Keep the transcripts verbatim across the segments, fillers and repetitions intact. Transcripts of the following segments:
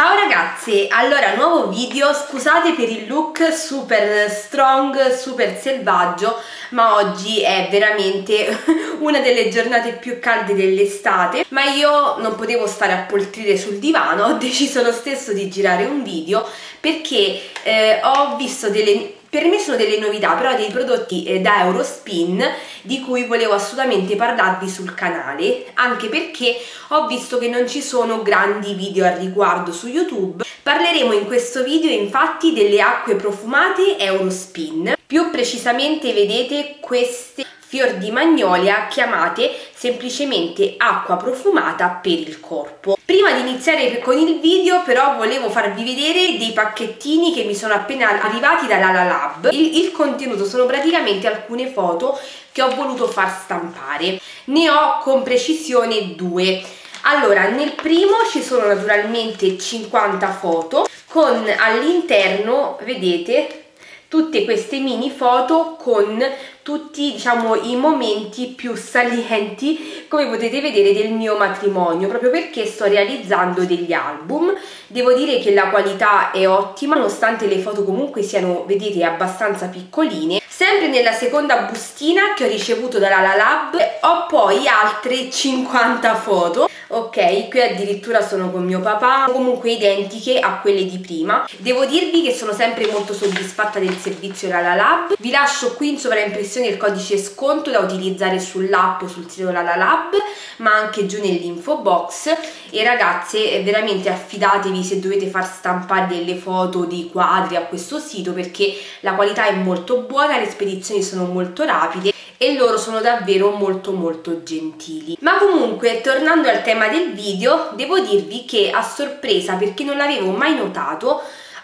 Ciao ragazzi, allora nuovo video, scusate per il look super strong, super selvaggio, ma oggi è veramente una delle giornate più calde dell'estate, ma io non potevo stare a poltrire sul divano, ho deciso lo stesso di girare un video perché eh, ho visto delle... Per me sono delle novità, però dei prodotti eh, da Eurospin di cui volevo assolutamente parlarvi sul canale, anche perché ho visto che non ci sono grandi video al riguardo su YouTube. Parleremo in questo video infatti delle acque profumate Eurospin, più precisamente vedete queste Fior di Magnolia chiamate semplicemente acqua profumata per il corpo. Prima di iniziare con il video però volevo farvi vedere dei pacchettini che mi sono appena arrivati da LaLaLab. Il, il contenuto sono praticamente alcune foto che ho voluto far stampare. Ne ho con precisione due. Allora, nel primo ci sono naturalmente cinquanta foto con all'interno, vedete, tutte queste mini foto con tutti, diciamo, i momenti più salienti, come potete vedere, del mio matrimonio, proprio perché sto realizzando degli album. Devo dire che la qualità è ottima, nonostante le foto comunque siano, vedete, abbastanza piccoline. Sempre nella seconda bustina che ho ricevuto da LaLaLab ho poi altre cinquanta foto. Ok, qui addirittura sono con mio papà, comunque identiche a quelle di prima. Devo dirvi che sono sempre molto soddisfatta del servizio LaLaLab. Vi lascio qui in sovraimpressione il codice sconto da utilizzare sull'app o sul sito LaLaLab, ma anche giù nell'info box. E ragazze, veramente affidatevi se dovete far stampare delle foto, dei quadri a questo sito, perché la qualità è molto buona, le spedizioni sono molto rapide e loro sono davvero molto molto gentili. Ma comunque, tornando al tema del video, devo dirvi che a sorpresa, perché non l'avevo mai notato,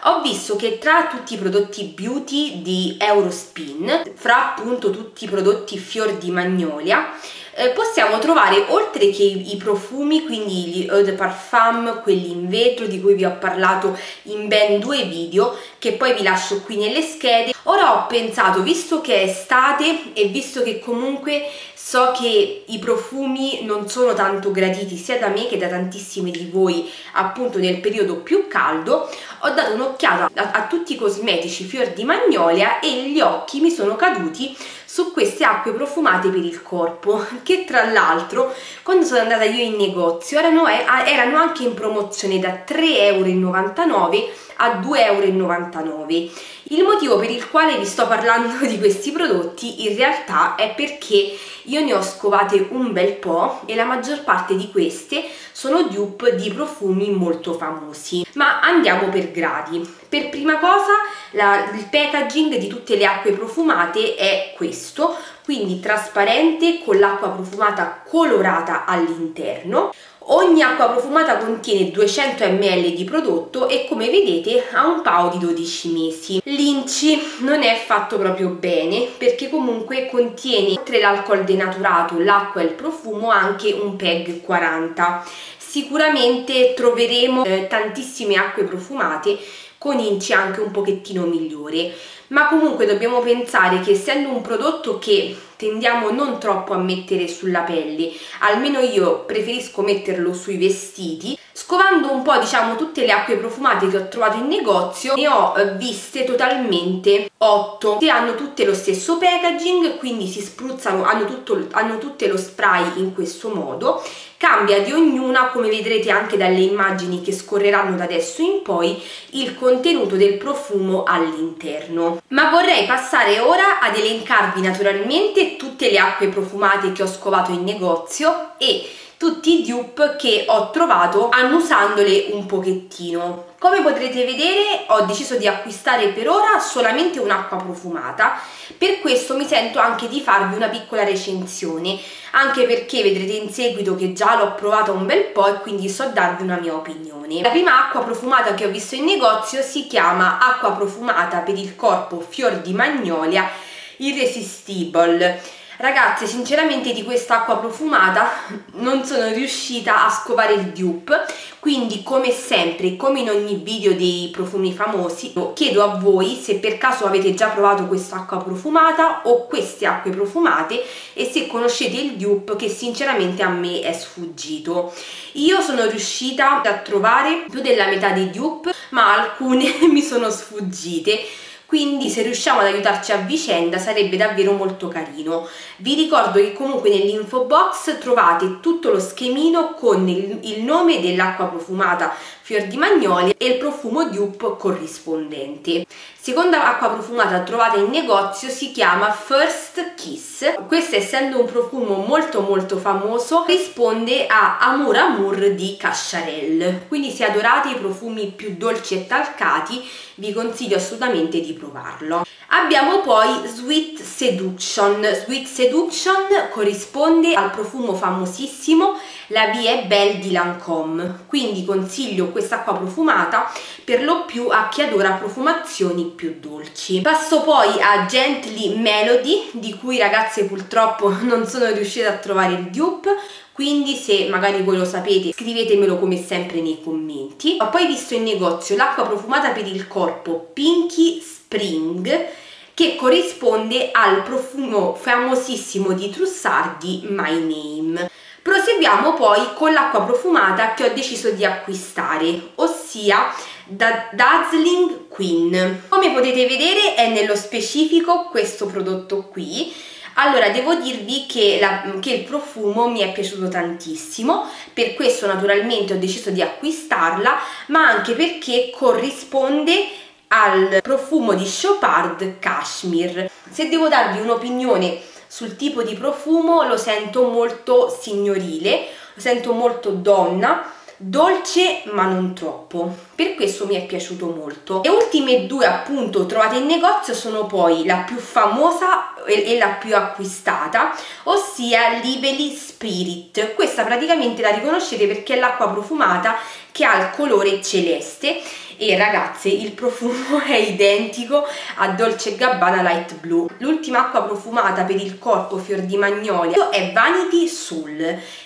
ho visto che tra tutti i prodotti beauty di Eurospin, fra appunto tutti i prodotti Fior di Magnolia, eh, possiamo trovare, oltre che i, i profumi, quindi gli Eau de Parfum, quelli in vetro di cui vi ho parlato in ben due video, che poi vi lascio qui nelle schede. Ora ho pensato, visto che è estate e visto che comunque so che i profumi non sono tanto graditi sia da me che da tantissime di voi appunto nel periodo più caldo, ho dato un'occhiata a, a tutti i cosmetici Fior di Magnolia e gli occhi mi sono caduti su queste acque profumate per il corpo, che tra l'altro quando sono andata io in negozio erano, erano anche in promozione da tre e novantanove euro a due e novantanove euro. Il motivo per il quale vi sto parlando di questi prodotti in realtà è perché io ne ho scovate un bel po' e la maggior parte di queste sono dupe di profumi molto famosi. Ma andiamo per gradi. Per prima cosa la, il packaging di tutte le acque profumate è questo, quindi trasparente con l'acqua profumata colorata all'interno. Ogni acqua profumata contiene duecento millilitri di prodotto e, come vedete, ha un P A O di dodici mesi. L'I N C I non è fatto proprio bene, perché comunque contiene, oltre l'alcol denaturato, l'acqua e il profumo, anche un P E G quaranta. Sicuramente troveremo eh, tantissime acque profumate con I N C I anche un pochettino migliore, ma comunque dobbiamo pensare che, essendo un prodotto che tendiamo non troppo a mettere sulla pelle, almeno io preferisco metterlo sui vestiti, scovando un po', diciamo, tutte le acque profumate che ho trovato in negozio, ne ho viste totalmente otto, che hanno tutte lo stesso packaging, quindi si spruzzano, hanno, tutto, hanno tutte lo spray in questo modo. Cambia di ognuna, come vedrete anche dalle immagini che scorreranno da adesso in poi, il contenuto del profumo all'interno. Ma vorrei passare ora ad elencarvi naturalmente tutte le acque profumate che ho scovato in negozio e tutti i dupe che ho trovato annusandole un pochettino. Come potrete vedere, ho deciso di acquistare per ora solamente un'acqua profumata, per questo mi sento anche di farvi una piccola recensione, anche perché vedrete in seguito che già l'ho provata un bel po' e quindi so darvi una mia opinione. La prima acqua profumata che ho visto in negozio si chiama acqua profumata per il corpo Fior di Magnolia Irresistible. Ragazze, sinceramente di quest'acqua profumata non sono riuscita a scovare il dupe, quindi come sempre, come in ogni video dei profumi famosi, chiedo a voi se per caso avete già provato quest'acqua profumata o queste acque profumate e se conoscete il dupe, che sinceramente a me è sfuggito. Io sono riuscita a trovare più della metà dei dupe, ma alcune mi sono sfuggite. Quindi se riusciamo ad aiutarci a vicenda sarebbe davvero molto carino. Vi ricordo che comunque nell'info box trovate tutto lo schemino con il, il nome dell'acqua profumata Fior di Magnolia e il profumo dupe corrispondente. Seconda acqua profumata trovata in negozio si chiama First Kiss. Questa, essendo un profumo molto molto famoso, risponde a Amour Amour di Cacharel. Quindi se adorate i profumi più dolci e talcati vi consiglio assolutamente di provarlo. Abbiamo poi Sweet Seduction. Sweet Seduction corrisponde al profumo famosissimo La Vie Belle di Lancôme. Quindi consiglio quest'acqua profumata per lo più a chi adora profumazioni più dolci. Passo poi a Gently Melody, di cui ragazze purtroppo non sono riuscita a trovare il dupe, quindi se magari voi lo sapete scrivetemelo come sempre nei commenti. Ho poi visto in negozio l'acqua profumata per il corpo Pinky Spring, che corrisponde al profumo famosissimo di Trussardi My Name. Proseguiamo poi con l'acqua profumata che ho deciso di acquistare, ossia da Dazzling Queen. Come potete vedere è nello specifico questo prodotto qui. Allora devo dirvi che, la, che il profumo mi è piaciuto tantissimo, per questo naturalmente ho deciso di acquistarla, ma anche perché corrisponde al profumo di Chopard Cashmere. Se devo darvi un'opinione sul tipo di profumo, lo sento molto signorile, lo sento molto donna, dolce ma non troppo, per questo mi è piaciuto molto. Le ultime due appunto trovate in negozio sono poi la più famosa e la più acquistata, ossia Lively Spirit. Questa praticamente la riconoscete perché è l'acqua profumata che ha il colore celeste e ragazze il profumo è identico a Dolce Gabbana Light Blue. L'ultima acqua profumata per il corpo Fior di Magnolia è Vanity Soul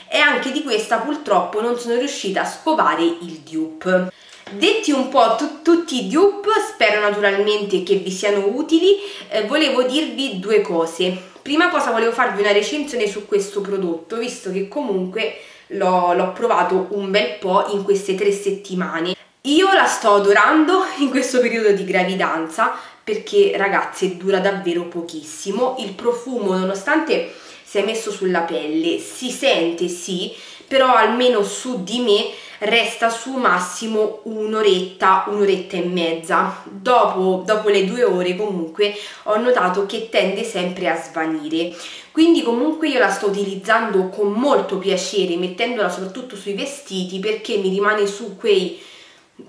e anche di questa purtroppo non sono riuscita a scovare il dupe. Detti un po' tu tutti i dupe, spero naturalmente che vi siano utili, eh, volevo dirvi due cose. Prima cosa, volevo farvi una recensione su questo prodotto, visto che comunque l'ho provato un bel po' in queste tre settimane. Io la sto adorando in questo periodo di gravidanza perché ragazze dura davvero pochissimo, il profumo nonostante sia messo sulla pelle si sente sì, però almeno su di me resta su massimo un'oretta, un'oretta e mezza. Dopo, dopo le due ore comunque ho notato che tende sempre a svanire, quindi comunque io la sto utilizzando con molto piacere, mettendola soprattutto sui vestiti perché mi rimane su quei...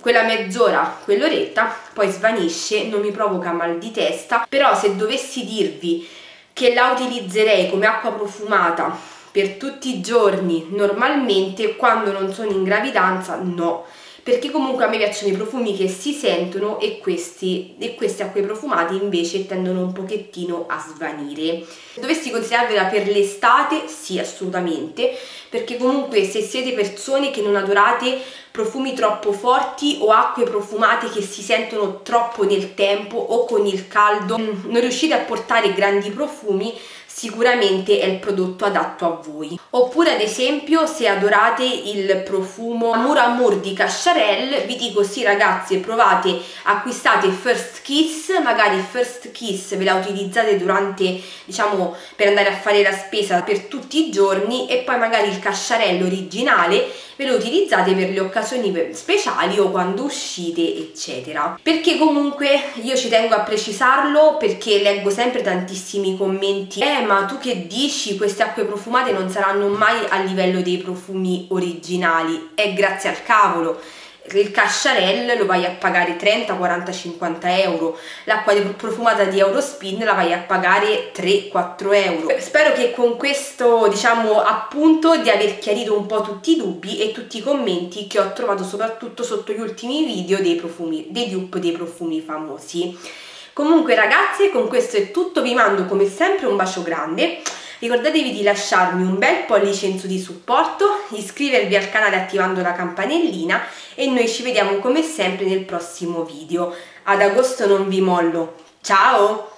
quella mezz'ora, quell'oretta, poi svanisce, non mi provoca mal di testa. Però se dovessi dirvi che la utilizzerei come acqua profumata per tutti i giorni normalmente, quando non sono in gravidanza no, perché comunque a me piacciono i profumi che si sentono e questi, e queste acque profumate invece tendono un pochettino a svanire. Se dovessi consigliarvela per l'estate, sì, assolutamente, perché comunque se siete persone che non adorate profumi troppo forti o acque profumate che si sentono troppo nel tempo o con il caldo, non riuscite a portare grandi profumi, sicuramente è il prodotto adatto a voi. Oppure ad esempio se adorate il profumo Amour Amour di Cacharel, vi dico sì ragazze, provate, acquistate First Kiss, magari First Kiss ve la utilizzate durante, diciamo, per andare a fare la spesa per tutti i giorni, e poi magari il Cacharel originale ve lo utilizzate per le occasioni speciali o quando uscite eccetera. Perché comunque io ci tengo a precisarlo, perché leggo sempre tantissimi commenti: eh ma tu che dici, queste acque profumate non saranno mai a livello dei profumi originali. È grazie al cavolo, il Cacharel lo vai a pagare trenta, quaranta, cinquanta euro, l'acqua profumata di Eurospin la vai a pagare tre, quattro euro. Spero che con questo, diciamo, appunto di aver chiarito un po' tutti i dubbi e tutti i commenti che ho trovato soprattutto sotto gli ultimi video dei profumi, dei dupe dei profumi famosi. Comunque ragazzi, con questo è tutto, vi mando come sempre un bacio grande. Ricordatevi di lasciarmi un bel pollice in su di supporto, iscrivervi al canale attivando la campanellina e noi ci vediamo come sempre nel prossimo video. Ad agosto non vi mollo, ciao!